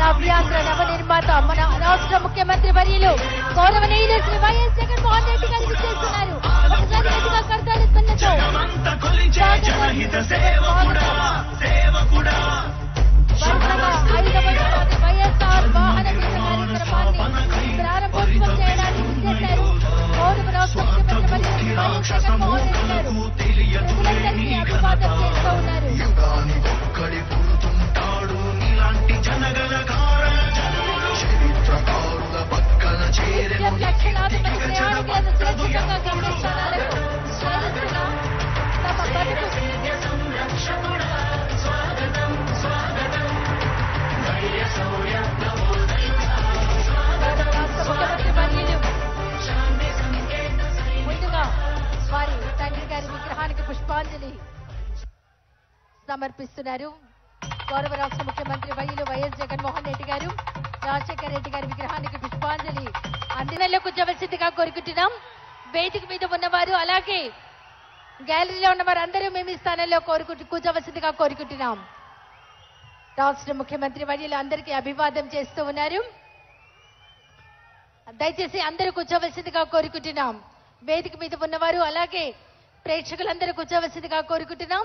నవ్యాంధ్రనవ నిర్మాత మన రాష్ట్ర ముఖ్యమంత్రి వర్యులు గౌరవనీయులు శ్రీ వైఎస్ జగన్మోహన్ రెడ్డి గారు విచ్చేస్తున్నారు. ఒకసారి గట్టిగా కరతాళి ధ్వనితో వైఎస్ఆర్ వాహన దీక్ష కార్యక్రమాన్ని ప్రారంభోత్సవం చేయడానికి విచ్చేశారు. గౌరవ రాష్ట్ర ముఖ్యమంత్రి వర్యులు జగన్మోహన్ రెడ్డి గారు ప్రజలందరికీ అభివాదం చేస్తూ ఉన్నారు. ముందుగా వారి తండ్రి గారి విగ్రహానికి పుష్పాంజలి సమర్పిస్తున్నారు. గౌరవ రాష్ట్ర ముఖ్యమంత్రి వర్యులు వైఎస్ జగన్మోహన్ రెడ్డి గారు రాజశేఖర రెడ్డి గారి విగ్రహానికి పుష్పాంజలి అందినలో కూర్చోవలసిందిగా కోరుకుంటున్నాం. వేదిక మీద ఉన్నవారు అలాగే గ్యాలరీలో ఉన్నవారు అందరూ మేము ఈ స్థానంలో కూర్చోవలసిందిగా కోరుకుంటున్నాం. రాష్ట్ర ముఖ్యమంత్రి వర్యులు అందరికీ అభివాదం చేస్తూ ఉన్నారు. దయచేసి అందరూ కూర్చోవలసిందిగా కోరుకుంటున్నాం. వేదిక మీద ఉన్నవారు అలాగే ప్రేక్షకులందరూ కూర్చోవలసిందిగా కోరుకుంటున్నాం.